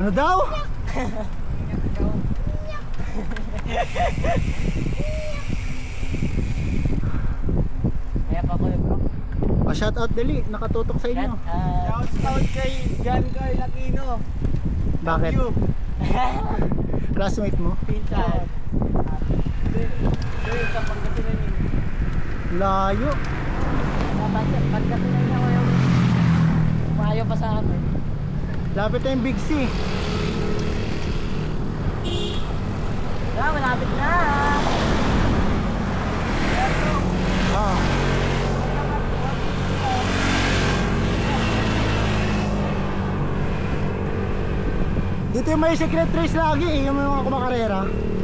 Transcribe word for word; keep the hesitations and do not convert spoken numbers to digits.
En dat nou? Ja. Ja. Kaya pa ko yung bro. Oh, shout out Deli, nakatutok sa inyo. Shout out, shout out kay John Carl Aquino. Bakit? Classmate mo? Pinsan. Deli sa Pangasinan yun. Layo. Pangasinan ako yung umayo pa sa akin. Lapit na yung Big C. Ah, malapit na. Ah. Dito yung may secret race lagi eh, yung mga kumakarera.